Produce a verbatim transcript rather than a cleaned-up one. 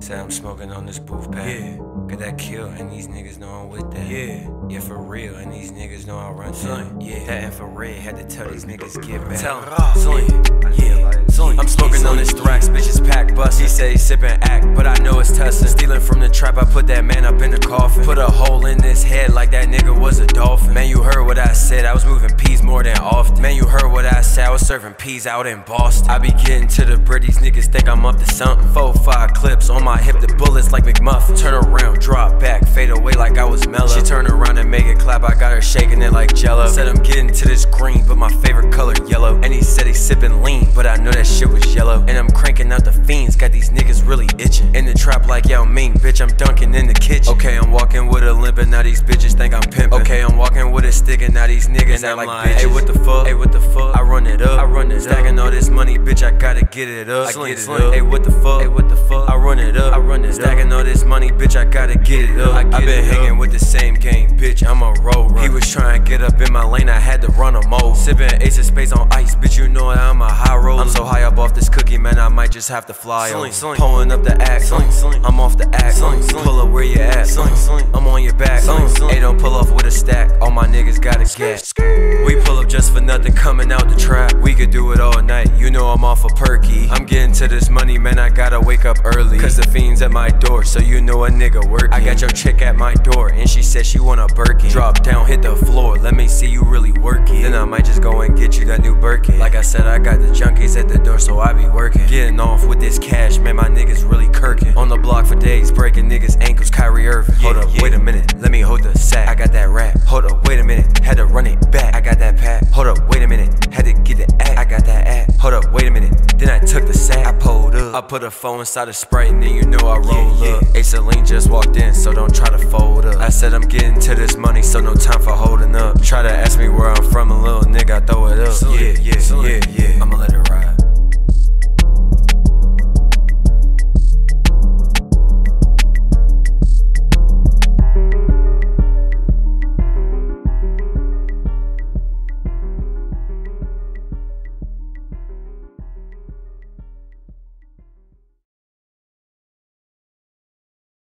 Said I'm smoking on this booth pack. Yeah. Get that kill, and these niggas know I'm with that. Yeah. Yeah, for real, and these niggas know I run son. Yeah. That infrared had to tell these niggas get back. Tell them, Celine. Yeah. Celine. I'm smoking on this thrax, bitches pack bust. He say sippin' act, but I know it's tussin'. Stealing from the trap, I put that man up in the coffin. Put a hole in his head like that nigga was a dolphin. Man, you heard what I said, I was moving peas more than often. Man, you heard what I said, I was serving peas out in Boston. I be getting to the bread, these niggas think I'm up to something. Four, five clips on my hip, the bullets like McMuffin. Turn around, drop back, fade away like I was mellow. She turned around and make it clap, I got her shaking it like jello. Said I'm getting to this green, but my favorite color yellow. And he said he sipping lean, but I know that shit was yellow. And I'm cranking out the fiends, got these niggas really itching. In the trap like Yao Ming, bitch, I'm dunking in the kitchen. Okay, I'm walking with a limp and now these bitches think I'm pimping. Okay, I'm walking with a stick and now these niggas act like bitches. Hey, what the fuck? Hey, what the fuck? I run it up, I run it up. Stacking all this money, bitch, I gotta get it up. I get it up. Hey, what the fuck? Hey, what the fuck? I run it up, I run it up. Stacking all this money, bitch, I gotta get it up. I been hanging with the same game, bitch, I'm a road runner. He was trying to get up in my lane, I had to run him over. Sipping Ace of Spades on ice, bitch, you know I'm a high roller. I'm so high up off this cookie, man, I might just have to fly over. Pulling up the axe, I'm off the axe. Pull up where you at, I'm on your back. Hey, don't pull off with a stack, all my niggas gotta get. We pull up just for nothing, coming out the trap. We could do it all night, you know I'm off a perky. I'm getting to this money, man, I gotta wake up early. Cause the fiend's at my door, so you know a nigga working. I got your chick at my door, and she said she want a Birkin. Drop down, hit the floor, let me see you really working. Then I might just go and get you that new Birkin. Like I said, I got the junkies at the door, so I be working. Getting off with this cash, man, my niggas really kirking. On the block for days, breaking niggas' ankles, Kyrie Irving. Hold up, wait a minute, let me hold the sack. I got that rap, hold up, wait a minute, had to run it back. I got that pack, hold up, wait a minute, had to get the act. I got that act, hold up, wait a minute, then I took the sack. I pulled up, I put a phone inside a Sprite, and then you know I roll up. Hey, Celine just walked in, so don't try to fold up. I said I'm getting to this money, so no time for holding up. Try to ask me where I'm from, a little nigga, I throw it up. Yeah, yeah, yeah, yeah.